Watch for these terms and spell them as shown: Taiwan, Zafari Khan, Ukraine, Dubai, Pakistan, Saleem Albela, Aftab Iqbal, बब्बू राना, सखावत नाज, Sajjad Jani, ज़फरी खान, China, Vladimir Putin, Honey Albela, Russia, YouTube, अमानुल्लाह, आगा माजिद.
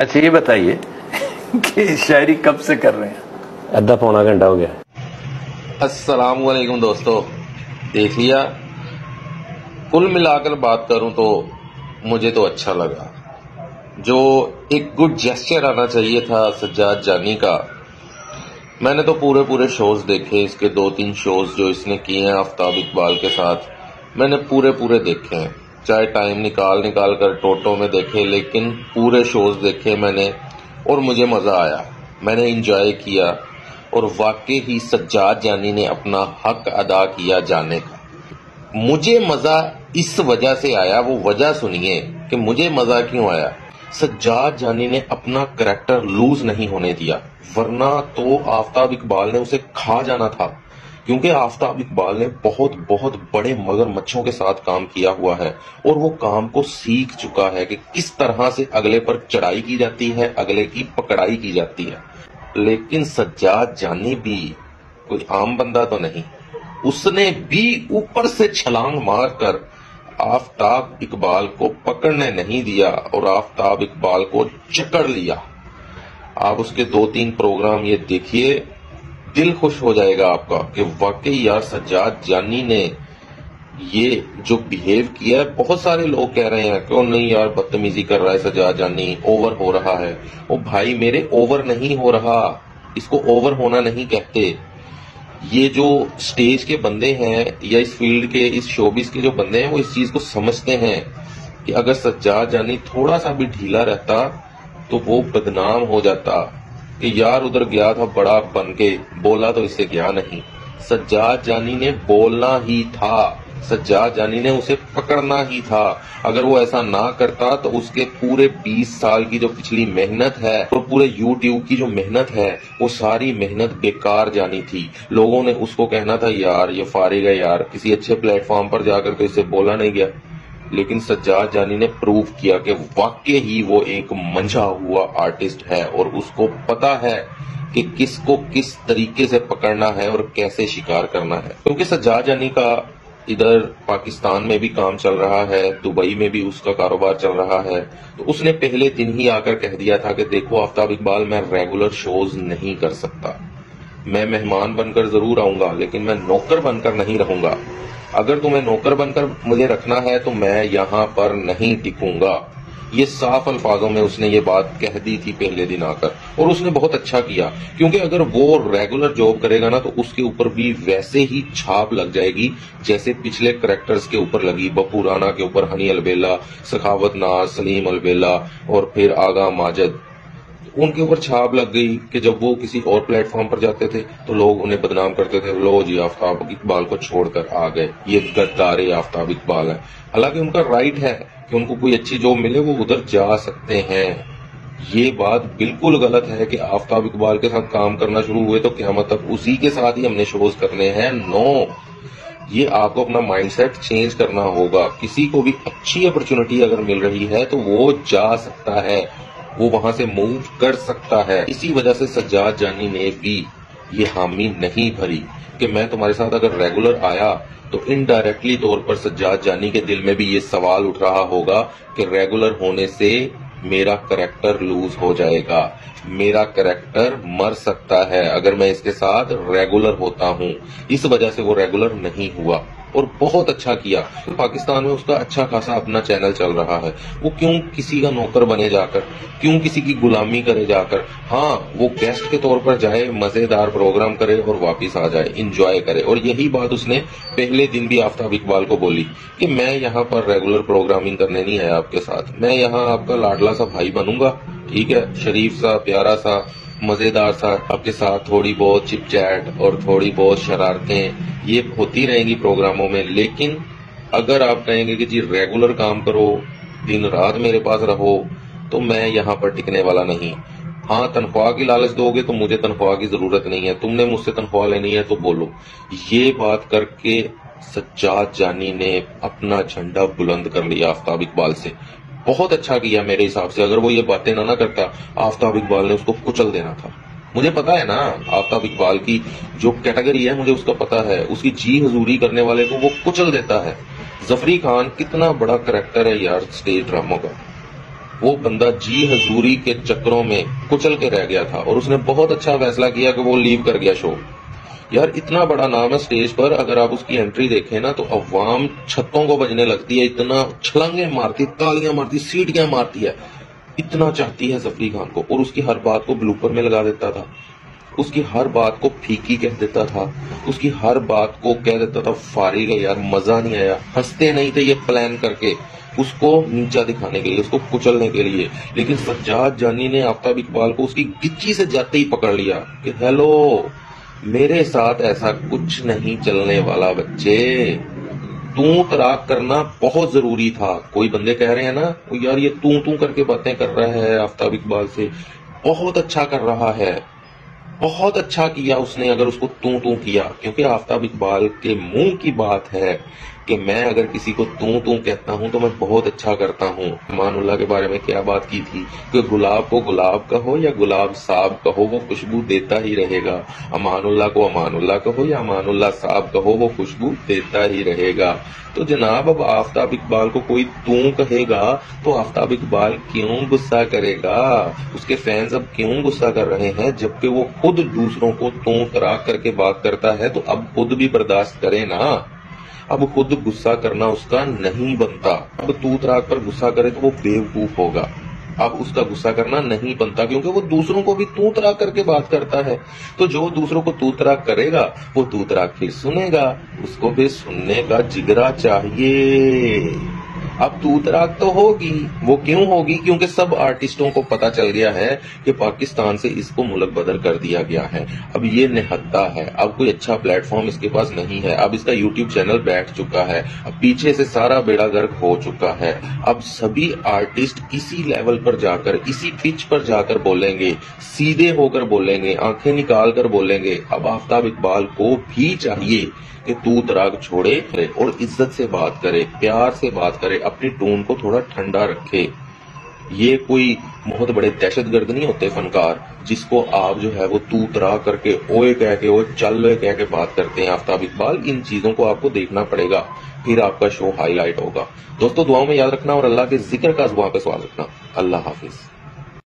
अच्छा ये बताइए कि शायरी कब से कर रहे हैं? आधा पौना घंटा हो गया। अस्सलाम वालेकुम दोस्तों, देख लिया। कुल मिलाकर बात करूं तो मुझे तो अच्छा लगा। जो एक गुड जेस्चर आना चाहिए था सज्जाद जानी का, मैंने तो पूरे शोज़ देखे इसके, 2-3 शोज़ जो इसने किए हैं आफ्ताब इकबाल के साथ, मैंने पूरे देखे हैं। चाहे टाइम निकाल कर टोटो में देखे, लेकिन पूरे शोज़ देखे मैंने और मुझे मज़ा आया, मैंने इंजॉय किया। और वाकई ही सज्जाद जानी ने अपना हक अदा किया जाने का। मुझे मज़ा इस वजह से आया, वो वजह सुनिए कि मुझे मज़ा क्यों आया। सज्जाद जानी ने अपना करैक्टर लूज नहीं होने दिया, वरना तो आफ्ताब इकबाल ने उसे खा जाना था, क्योंकि आफ्ताब इकबाल ने बहुत बड़े मगरमच्छों के साथ काम किया हुआ है और वो काम को सीख चुका है कि किस तरह से अगले पर चढ़ाई की जाती है, अगले की पकड़ाई की जाती है। लेकिन सज्जाद जानी भी कोई आम बंदा तो नहीं, उसने भी ऊपर से छलांग मारकर आफ्ताब इकबाल को पकड़ने नहीं दिया और आफ्ताब इकबाल को जकड़ लिया। आप उसके 2-3 प्रोग्राम ये देखिए, दिल खुश हो जाएगा आपका कि वाकई यार सज्जाद जानी ने ये जो बिहेव किया है। बहुत सारे लोग कह रहे हैं कि नहीं यार बदतमीजी कर रहा है सज्जाद जानी, ओवर हो रहा है। ओ भाई मेरे, ओवर नहीं हो रहा, इसको ओवर होना नहीं कहते। ये जो स्टेज के बंदे हैं या इस फील्ड के, इस शोबिस के जो बंदे हैं, वो इस चीज को समझते हैं कि अगर सज्जाद जानी थोड़ा सा भी ढीला रहता तो वो बदनाम हो जाता कि यार उधर गया था बड़ा बन के, बोला तो इससे गया नहीं। सज्जाद जानी ने बोलना ही था, सज्जाद जानी ने उसे पकड़ना ही था। अगर वो ऐसा ना करता तो उसके पूरे 20 साल की जो पिछली मेहनत है और पूरे YouTube की जो मेहनत है, वो सारी मेहनत बेकार जानी थी। लोगों ने उसको कहना था यार ये फारिग है यार, किसी अच्छे प्लेटफॉर्म पर जाकर के इसे बोला नहीं गया। लेकिन सज्जाद जानी ने प्रूव किया कि वाकई ही वो एक मंझा हुआ आर्टिस्ट है और उसको पता है कि किसको किस तरीके से पकड़ना है और कैसे शिकार करना है। क्योंकि सज्जाद जानी का इधर पाकिस्तान में भी काम चल रहा है, दुबई में भी उसका कारोबार चल रहा है, तो उसने पहले दिन ही आकर कह दिया था कि देखो आफ्ताब इकबाल, मैं रेगुलर शोज नहीं कर सकता, मैं मेहमान बनकर जरूर आऊंगा लेकिन मैं नौकर बनकर नहीं रहूंगा। अगर तुम्हें नौकर बनकर मुझे रखना है तो मैं यहाँ पर नहीं टिकूंगा। ये साफ अल्फाजों में उसने ये बात कह दी थी पहले दिन आकर, और उसने बहुत अच्छा किया, क्योंकि अगर वो रेगुलर जॉब करेगा ना तो उसके ऊपर भी वैसे ही छाप लग जाएगी जैसे पिछले करैक्टर्स के ऊपर लगी। बब्बू राना के ऊपर, हनी अलबेला, सखावत नाज, सलीम अलबेला और फिर आगा माजिद, उनके ऊपर छाप लग गई कि जब वो किसी और प्लेटफॉर्म पर जाते थे तो लोग उन्हें बदनाम करते थे, लो जी आफ्ताब इकबाल को छोड़कर आ गए, ये गद्दारे आफ्ताब इकबाल है। हालांकि उनका राइट है कि उनको कोई अच्छी जॉब मिले, वो उधर जा सकते हैं। ये बात बिल्कुल गलत है कि आफ्ताब इकबाल के साथ काम करना शुरू हुए तो क्या मतलब उसी के साथ ही हमने शोज करने हैं। नो, ये आपको अपना माइंडसेट चेंज करना होगा। किसी को भी अच्छी अपॉर्चुनिटी अगर मिल रही है तो वो जा सकता है, वो वहां से मूव कर सकता है। इसी वजह से सज्जाद जानी ने भी ये हामी नहीं भरी कि मैं तुम्हारे साथ अगर रेगुलर आया तो इनडायरेक्टली तौर पर सज्जाद जानी के दिल में भी ये सवाल उठ रहा होगा कि रेगुलर होने से मेरा करैक्टर लूज हो जाएगा, मेरा करैक्टर मर सकता है अगर मैं इसके साथ रेगुलर होता हूँ। इस वजह से वो रेगुलर नहीं हुआ और बहुत अच्छा किया। पाकिस्तान में उसका अच्छा खासा अपना चैनल चल रहा है। वो क्यों किसी का नौकर बने जाकर, क्यों किसी की गुलामी करे जाकर? हाँ, वो गेस्ट के तौर पर जाए, मजेदार प्रोग्राम करे और वापस आ जाए, इंजॉय करे। और यही बात उसने पहले दिन भी आफ्ताब इकबाल को बोली कि मैं यहाँ पर रेगुलर प्रोग्रामिंग करने नहीं आया आपके साथ, मैं यहाँ आपका लाडला सा भाई बनूंगा, ठीक है, शरीफ सा, प्यारा सा, मजेदार सा, आपके साथ थोड़ी बहुत चिपचैट और थोड़ी बहुत शरारतें ये होती रहेंगी प्रोग्रामों में। लेकिन अगर आप कहेंगे कि जी रेगुलर काम करो, दिन रात मेरे पास रहो, तो मैं यहाँ पर टिकने वाला नहीं। हाँ, तनख्वाह की लालच दोगे तो मुझे तनख्वाह की जरूरत नहीं है, तुमने मुझसे तनख्वाह लेनी है तो बोलो। ये बात करके सज्जाद जानी ने अपना झंडा बुलंद कर लिया आफ्ताब इकबाल से। बहुत अच्छा किया मेरे हिसाब से। अगर वो ये बातें ना करता, आफ्ताब इकबाल ने उसको कुचल देना था। मुझे पता है ना, आफ्ताब इकबाल की जो कैटेगरी है मुझे उसका पता है, उसकी जी हजूरी करने वाले को वो कुचल देता है। ज़फरी खान कितना बड़ा करैक्टर है यार स्टेज ड्रामों का, वो बंदा जी हजूरी के चक्करों में कुचल के रह गया था और उसने बहुत अच्छा फैसला किया कि वो लीव कर गया शो। यार इतना बड़ा नाम है स्टेज पर, अगर आप उसकी एंट्री देखें ना तो अवाम छतों को बजने लगती है, इतना छलांगे मारती, तालियां मारती, सीटियां मारती है, इतना चाहती है जफरी खान को। और उसकी हर बात को ब्लूपर में लगा देता था, उसकी हर बात को फीकी कह देता था, उसकी हर बात को कह देता था फारिग है यार, मजा नहीं आया, हंसते नहीं थे ये प्लान करके उसको नीचा दिखाने के लिए, उसको कुचलने के लिए। लेकिन सज्जाद जानी ने आफ्ताब इकबाल को उसकी गिच्ची से जाते ही पकड़ लिया कि हेलो, मेरे साथ ऐसा कुछ नहीं चलने वाला बच्चे, तू तराक करना बहुत जरूरी था। कोई बंदे कह रहे हैं ना यार ये तू करके बातें कर रहा है आफ्ताब इकबाल से, बहुत अच्छा कर रहा है, बहुत अच्छा किया उसने अगर उसको तू किया, क्योंकि आफ्ताब इकबाल के मुंह की बात है कि मैं अगर किसी को तू कहता हूं तो मैं बहुत अच्छा करता हूं। मानुल्लाह के बारे में क्या बात की थी कि गुलाब को गुलाब कहो या गुलाब साहब कहो वो खुशबू देता ही रहेगा, अमानुल्लाह को अमानुल्लाह कहो या अमानुल्लाह साहब कहो वो खुशबू देता ही रहेगा। तो जनाब अब आफ्ताब इकबाल को कोई तू कहेगा तो आफ्ताब इकबाल क्यों गुस्सा करेगा, उसके फैंस अब क्यों गुस्सा कर रहे हैं, जबकि वो खुद दूसरों को तू तराक करके बात करता है तो अब खुद भी बर्दाश्त करे ना। अब खुद गुस्सा करना उसका नहीं बनता, अब तू तराक पर गुस्सा करे तो वो बेवकूफ होगा, अब उसका गुस्सा करना नहीं बनता क्योंकि वो दूसरों को भी तू तराक करके बात करता है। तो जो दूसरों को तू तराक करेगा वो तू तराक फिर सुनेगा, उसको फिर सुनने का जिगरा चाहिए। अब तू तराक तो होगी, वो क्यों होगी, क्योंकि सब आर्टिस्टों को पता चल गया है कि पाकिस्तान से इसको मुल्क बदल कर दिया गया है, अब ये निहत्ता है, अब कोई अच्छा प्लेटफॉर्म इसके पास नहीं है, अब इसका यूट्यूब चैनल बैठ चुका है, अब पीछे से सारा बेड़ा गर्क हो चुका है। अब सभी आर्टिस्ट इसी लेवल पर जाकर, इसी पिच पर जाकर बोलेंगे, सीधे होकर बोलेंगे, आंखें निकाल कर बोलेंगे। अब आफ्ताब इकबाल को भी चाहिए कि तू तराक छोड़े और इज्जत से बात करे, प्यार से बात करे, अपनी टोन को थोड़ा ठंडा रखे। ये कोई बहुत बड़े दहशतगर्द नहीं होते फनकार जिसको आप जो है वो तू तराक करके, ओए कह के, ओ चल ओए कह के बात करते हैं। आफ्ताब इकबाल इन चीजों को आपको देखना पड़ेगा, फिर आपका शो हाईलाइट होगा। दोस्तों दुआओं में याद रखना और अल्लाह के जिक्र का जुबान पे सवाल रखना। अल्लाह हाफिज।